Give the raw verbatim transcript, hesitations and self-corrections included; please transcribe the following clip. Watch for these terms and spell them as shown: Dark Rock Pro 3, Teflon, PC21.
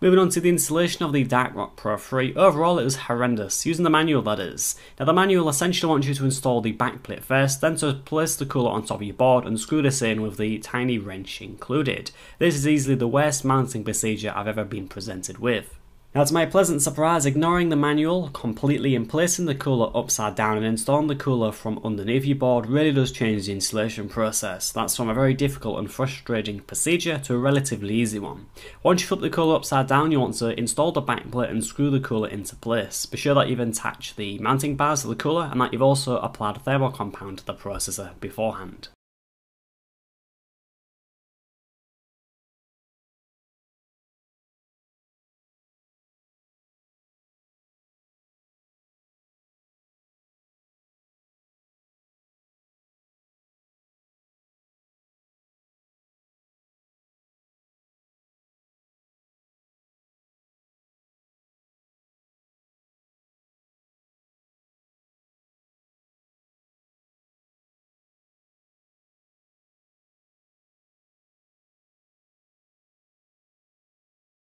Moving on to the installation of the Dark Rock Pro three, overall it was horrendous, using the manual that is. Now the manual essentially wants you to install the backplate first, then to place the cooler on top of your board and screw this in with the tiny wrench included. This is easily the worst mounting procedure I've ever been presented with. Now to my pleasant surprise, ignoring the manual completely and placing the cooler upside down and installing the cooler from underneath your board really does change the installation process. That's from a very difficult and frustrating procedure to a relatively easy one. Once you flip the cooler upside down, you want to install the backplate and screw the cooler into place. Be sure that you've attached the mounting bars to the cooler and that you've also applied thermal compound to the processor beforehand.